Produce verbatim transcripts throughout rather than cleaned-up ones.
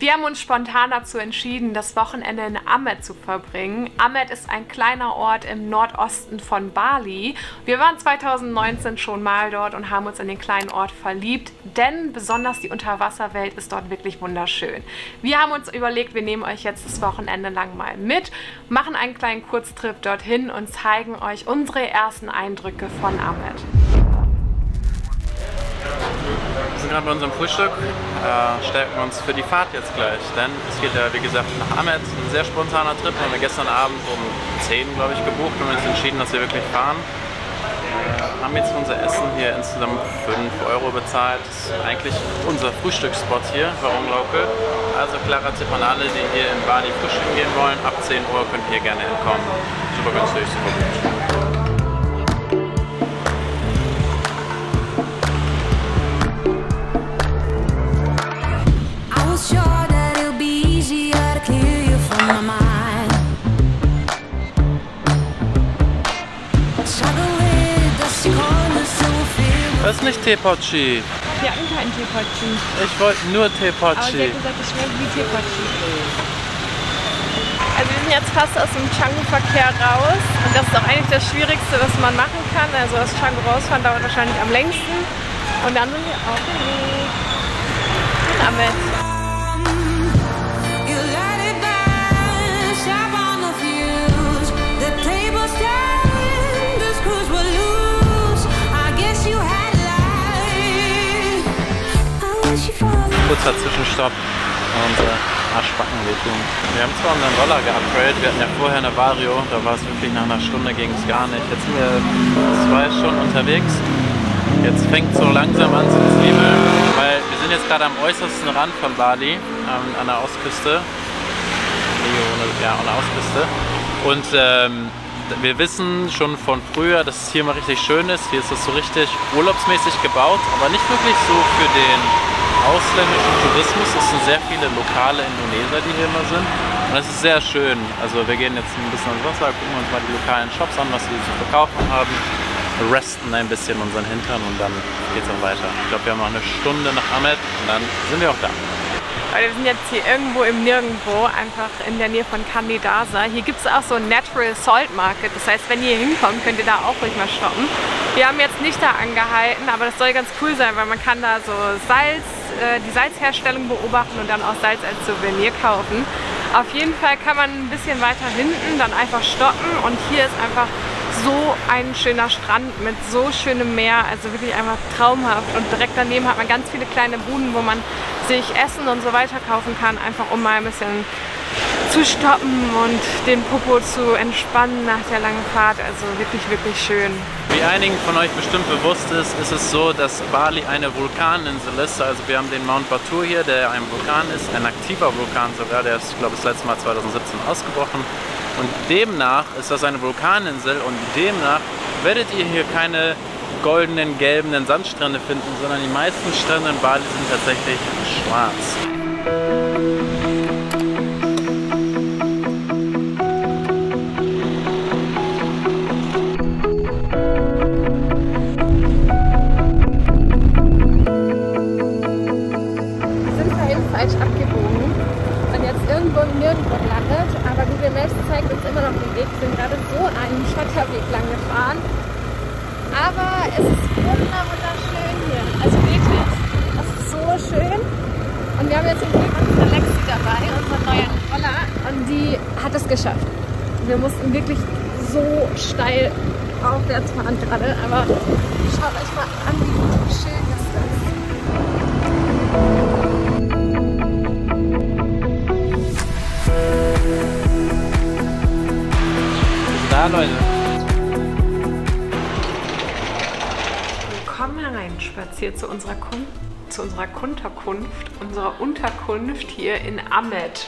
Wir haben uns spontan dazu entschieden, das Wochenende in Amed zu verbringen. Amed ist ein kleiner Ort im Nordosten von Bali. Wir waren zweitausendneunzehn schon mal dort und haben uns in den kleinen Ort verliebt, denn besonders die Unterwasserwelt ist dort wirklich wunderschön. Wir haben uns überlegt, wir nehmen euch jetzt das Wochenende lang mal mit, machen einen kleinen Kurztrip dorthin und zeigen euch unsere ersten Eindrücke von Amed. Wir sind gerade bei unserem Frühstück, äh, stärken uns für die Fahrt jetzt gleich, denn es geht ja wie gesagt nach Amed, ein sehr spontaner Trip, haben wir gestern Abend um zehn glaube ich gebucht und haben uns entschieden, dass wir wirklich fahren. Äh, haben jetzt für unser Essen hier insgesamt fünf Euro bezahlt, das ist eigentlich unser Frühstücksspot hier, warum local. Also klarer Tipp an alle, die hier in Bali frühstücken gehen wollen, ab zehn Uhr könnt ihr hier gerne entkommen, super günstig, super gut. Das ist nicht Teepochi. Wir hatten keinen Teepochi. Ich wollte nur Teepochi. Aber sie hat gesagt, es schmeckt wie Teepochi. Also wir sind jetzt fast aus dem Canggu-Verkehr raus. Und das ist auch eigentlich das Schwierigste, was man machen kann. Also aus Canggu rausfahren dauert wahrscheinlich am längsten. Und dann sind wir auf dem Weg in Amed. Kurzer Zwischenstopp, unsere Arschbacken wehtun. Wir haben zwar unseren Roller geupgradet, wir hatten ja vorher eine Vario, da war es wirklich nach einer Stunde ging es gar nicht. Jetzt sind wir zwei Stunden unterwegs, jetzt fängt es so langsam an zu zwiebeln, weil wir sind jetzt gerade am äußersten Rand von Bali, ähm, an der Ostküste, ja, an der Ostküste. Und ähm, wir wissen schon von früher, dass es hier mal richtig schön ist, hier ist es so richtig urlaubsmäßig gebaut, aber nicht wirklich so für den ausländischen Tourismus. Es sind sehr viele lokale Indonesier, die hier immer sind. Und das ist sehr schön. Also wir gehen jetzt ein bisschen ins Wasser, gucken uns mal die lokalen Shops an, was sie zu verkaufen haben, resten ein bisschen unseren Hintern und dann geht's auch weiter. Ich glaube, wir haben noch eine Stunde nach Amed und dann sind wir auch da. Wir sind jetzt hier irgendwo im Nirgendwo, einfach in der Nähe von Kandidasa. Hier gibt es auch so ein Natural Salt Market, das heißt, wenn ihr hier hinkommt, könnt ihr da auch ruhig mal shoppen. Wir haben jetzt nicht da angehalten, aber das soll ganz cool sein, weil man kann da so Salz, äh, die Salzherstellung beobachten und dann auch Salz als Souvenir kaufen. Auf jeden Fall kann man ein bisschen weiter hinten dann einfach stoppen und hier ist einfach so ein schöner Strand mit so schönem Meer, also wirklich einfach traumhaft. Und direkt daneben hat man ganz viele kleine Buden, wo man sich Essen und so weiter kaufen kann, einfach um mal ein bisschen zu stoppen und den Popo zu entspannen nach der langen Fahrt. Also wirklich, wirklich schön. Wie einigen von euch bestimmt bewusst ist, ist es so, dass Bali eine Vulkaninsel ist. Also wir haben den Mount Batur hier, der ein Vulkan ist, ein aktiver Vulkan sogar. Der ist, glaube ich, das letzte Mal zweitausendsiebzehn ausgebrochen. Und demnach ist das eine Vulkaninsel und demnach werdet ihr hier keine goldenen, gelben Sandstrände finden, sondern die meisten Strände in Bali sind tatsächlich schwarz. Geschafft. Wir mussten wirklich so steil aufwärts fahren gerade, aber schaut euch mal an, wie schön das ist. Da, Leute. Willkommen herein, spaziert zu unserer Kun zu unserer Unterkunft, unserer Unterkunft hier in Amed.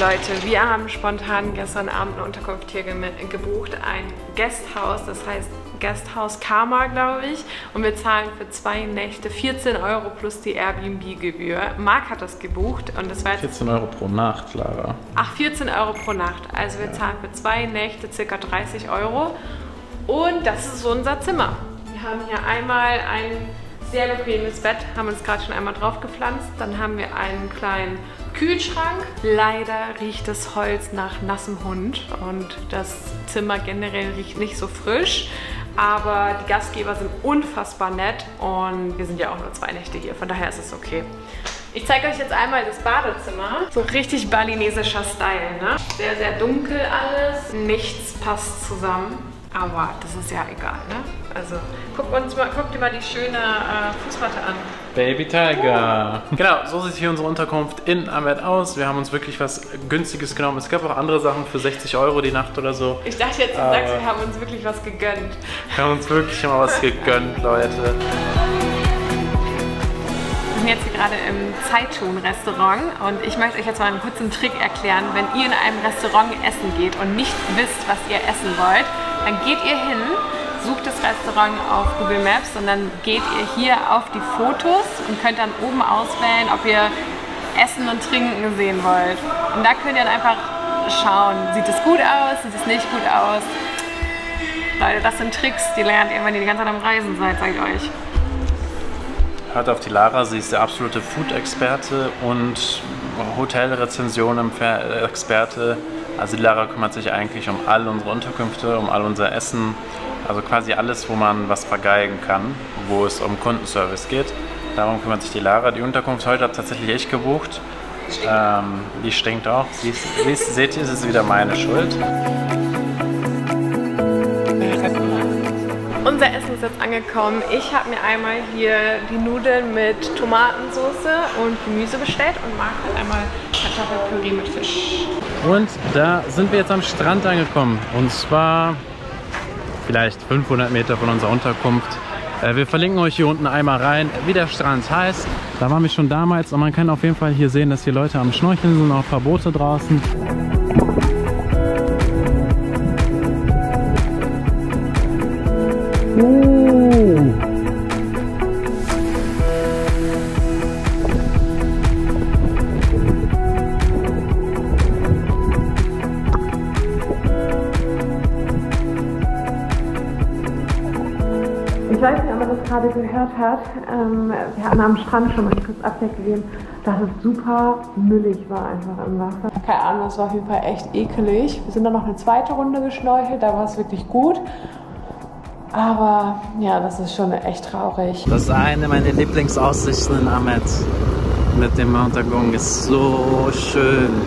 Leute, wir haben spontan gestern Abend eine Unterkunft hier gebucht, ein Guesthouse, das heißt Guesthouse Karma, glaube ich. Und wir zahlen für zwei Nächte vierzehn Euro plus die Airbnb-Gebühr. Marc hat das gebucht und das war jetzt vierzehn Euro pro Nacht, Lara. Ach, vierzehn Euro pro Nacht. Also wir zahlen für zwei Nächte circa dreißig Euro und das ist so unser Zimmer. Wir haben hier einmal ein Sehr bequemes Bett, haben uns gerade schon einmal drauf gepflanzt. Dann haben wir einen kleinen Kühlschrank. Leider riecht das Holz nach nassem Hund und das Zimmer generell riecht nicht so frisch. Aber die Gastgeber sind unfassbar nett und wir sind ja auch nur zwei Nächte hier, von daher ist es okay. Ich zeige euch jetzt einmal das Badezimmer. So richtig balinesischer Style, ne? Sehr, sehr dunkel alles. Nichts passt zusammen, aber das ist ja egal, ne? Also guck uns mal, guck dir mal die schöne äh, Fußmatte an. Baby Tiger. Uh. Genau, so sieht hier unsere Unterkunft in Amed aus. Wir haben uns wirklich was Günstiges genommen. Es gab auch andere Sachen für sechzig Euro die Nacht oder so. Ich dachte jetzt, du äh, sagst, wir haben uns wirklich was gegönnt. Wir haben uns wirklich mal was gegönnt, Leute. Wir sind jetzt hier gerade im Zeitun-Restaurant und ich möchte euch jetzt mal einen kurzen Trick erklären. Wenn ihr in einem Restaurant essen geht und nicht wisst, was ihr essen wollt, dann geht ihr hin, sucht das Restaurant auf Google Maps und dann geht ihr hier auf die Fotos und könnt dann oben auswählen, ob ihr Essen und Trinken sehen wollt. Und da könnt ihr dann einfach schauen, sieht es gut aus, sieht es nicht gut aus. Leute, das sind Tricks, die lernt ihr, wenn ihr die ganze Zeit am Reisen seid, sage ich euch. Hört auf die Lara, sie ist der absolute Food-Experte und Hotelrezension-Experte. Also die Lara kümmert sich eigentlich um all unsere Unterkünfte, um all unser Essen, also quasi alles, wo man was vergeigen kann, wo es um Kundenservice geht. Darum kümmert sich die Lara. Die Unterkunft heute habe tatsächlich ich gebucht. Ähm, die stinkt auch. Sie ist, sie ist, seht ihr, es ist wieder meine Schuld. Unser Essen ist jetzt angekommen. Ich habe mir einmal hier die Nudeln mit Tomatensoße und Gemüse bestellt und Marc hat einmal Kartoffelpüree mit Fisch. Und da sind wir jetzt am Strand angekommen und zwar vielleicht fünfhundert Meter von unserer Unterkunft. Wir verlinken euch hier unten einmal rein, wie der Strand heißt. Da waren wir schon damals und man kann auf jeden Fall hier sehen, dass hier Leute am Schnorcheln sind, auch ein paar Boote draußen. Ich weiß nicht, ob man das gerade gehört hat, ähm, wir hatten am Strand schon mal ein kurzes Update gegeben, dass es super müllig war einfach im Wasser. Keine Ahnung, es war auf jeden Fall echt ekelig. Wir sind dann noch eine zweite Runde geschnorchelt, da war es wirklich gut. Aber ja, das ist schon echt traurig. Das ist eine meiner Lieblingsaussichten in Amed mit dem Mount Batur, ist so schön.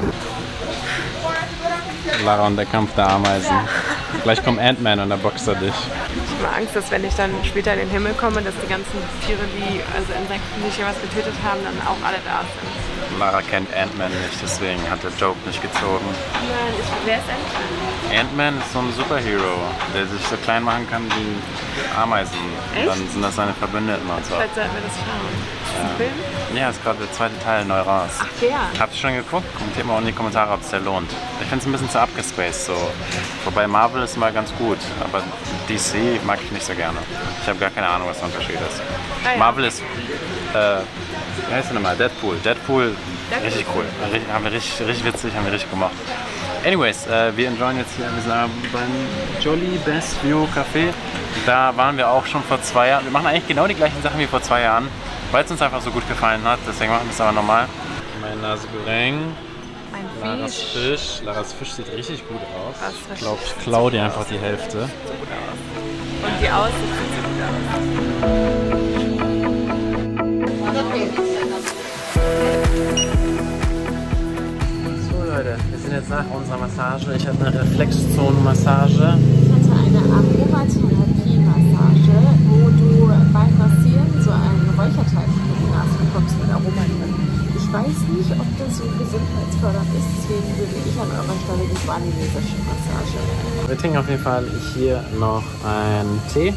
Lara und der Kampf der Ameisen. Vielleicht kommt Ant-Man und der boxt er dich. Ich habe Angst, dass wenn ich dann später in den Himmel komme, dass die ganzen Tiere, die also Insekten, die hier was getötet haben, dann auch alle da sind. Lara kennt Ant-Man nicht, deswegen hat der Joke nicht gezogen. Nein, ich, wer ist Ant-Man? Ant-Man ist so ein Superhero, der sich so klein machen kann wie Ameisen. Echt? Dann sind das seine Verbündeten und so. Vielleicht sollten wir das schauen. Ist das ein Film? Ja, ist gerade der zweite Teil neu raus. Ach ja. Habt ihr schon geguckt? Kommentiert mal in die Kommentare, ob es der lohnt. Ich finde es ein bisschen zu abgespaced so. Wobei Marvel ist mal ganz gut, aber D C mag ich nicht so gerne. Ich habe gar keine Ahnung, was der Unterschied ist. Ah, ja. Marvel ist, äh, wie heißt der nochmal? Deadpool. Deadpool, Deadpool richtig cool. Richtig, haben wir richtig, richtig witzig, haben wir richtig gemacht. Anyways, äh, wir enjoyen jetzt hier, wir sind beim Jolly Best View Café. Da waren wir auch schon vor zwei Jahren. Wir machen eigentlich genau die gleichen Sachen wie vor zwei Jahren, weil es uns einfach so gut gefallen hat. Deswegen machen wir es aber normal. Mein Nasegoreng. Laras Fisch. Laras Fisch sieht richtig gut aus. Ich glaube, ich klau dir einfach die Hälfte. Und die Aussicht sieht gut aus. So Leute, wir sind jetzt nach unserer Massage. Ich hatte eine Reflexzonenmassage. Ich hatte eine Aromatherapie-Massage, wo du beim Massieren so einen Räucherteig in die Nase bekommst mit Aroma drin. Ich weiß nicht, ob das so gesundheitsfördernd ist, deswegen würde ich an eurer Stelle die balinesische Massage nehmen. Wir trinken auf jeden Fall hier noch einen Tee,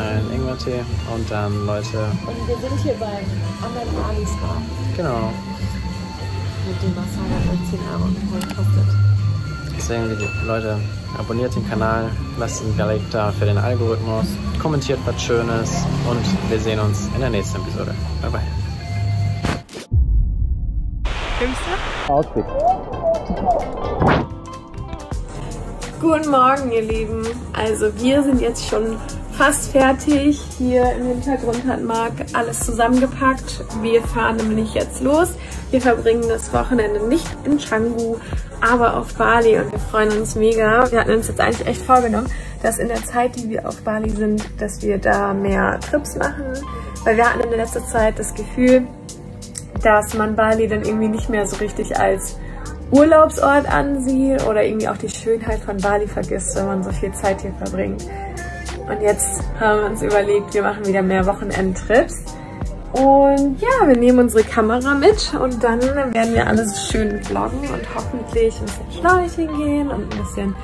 einen Ingwertee und dann Leute. Und wir sind hier beim Amed Balis Bar. Genau. Mit dem Massage für zehn Euro gekostet. Deswegen, Leute, abonniert den Kanal, lasst einen Like da für den Algorithmus, kommentiert was Schönes und wir sehen uns in der nächsten Episode. Bye bye. Outfit. Guten Morgen, ihr Lieben. Also wir sind jetzt schon fast fertig. Hier im Hintergrund hat Marc alles zusammengepackt. Wir fahren nämlich jetzt los. Wir verbringen das Wochenende nicht in Canggu, aber auf Bali und wir freuen uns mega. Wir hatten uns jetzt eigentlich echt vorgenommen, dass in der Zeit, die wir auf Bali sind, dass wir da mehr Trips machen, weil wir hatten in der letzten Zeit das Gefühl, dass man Bali dann irgendwie nicht mehr so richtig als Urlaubsort ansieht oder irgendwie auch die Schönheit von Bali vergisst, wenn man so viel Zeit hier verbringt. Und jetzt haben wir uns überlegt, wir machen wieder mehr Wochenendtrips. Und ja, wir nehmen unsere Kamera mit und dann werden wir alles schön vloggen und hoffentlich ein bisschen schnorcheln gehen und ein bisschen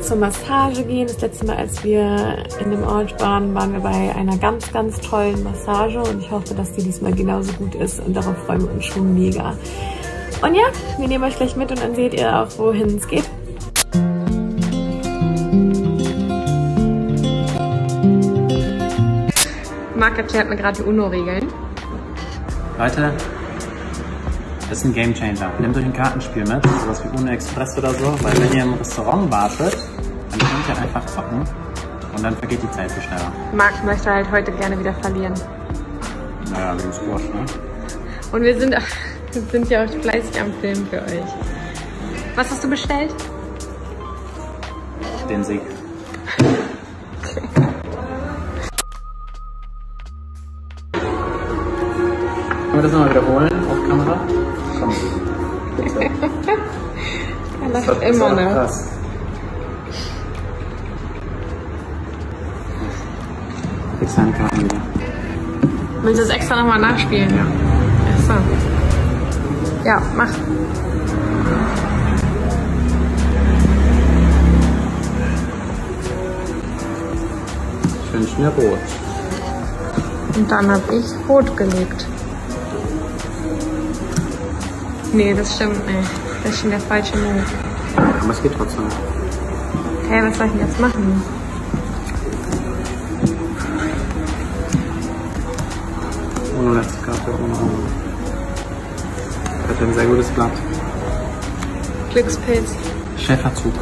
zur Massage gehen. Das letzte Mal, als wir in dem Ort waren, waren wir bei einer ganz, ganz tollen Massage und ich hoffe, dass die diesmal genauso gut ist und darauf freuen wir uns schon mega. Und ja, wir nehmen euch gleich mit und dann seht ihr auch, wohin es geht. Marc erklärt mir gerade die UNO-Regeln. Leute, das ist ein Gamechanger. Nehmt euch ein Kartenspiel mit, sowas wie UNO Express oder so, weil wenn ihr im Restaurant wartet, dann könnt ihr einfach zocken und dann vergeht die Zeit so schneller. Marc möchte halt heute gerne wieder verlieren. Naja, wegen Squash, ne? Und wir sind, wir sind ja auch fleißig am Filmen für euch. Was hast du bestellt? Den Sieg. Können wir das nochmal wiederholen auf Kamera? Komm. Er lacht das immer, ne? Krass. Ich sehe Karten wieder. Willst du das extra nochmal nachspielen? Ja. Achso. Ja, mach. Schön schnell rot. Und dann habe ich rot gelegt. Nee, das stimmt nicht. Das ist schon der falsche Move. Aber es geht trotzdem. Hey, was soll ich denn jetzt machen? Ohne letzte Karte, ohne Augen. Hat ein sehr gutes Blatt. Glückspilz. Schäferzug.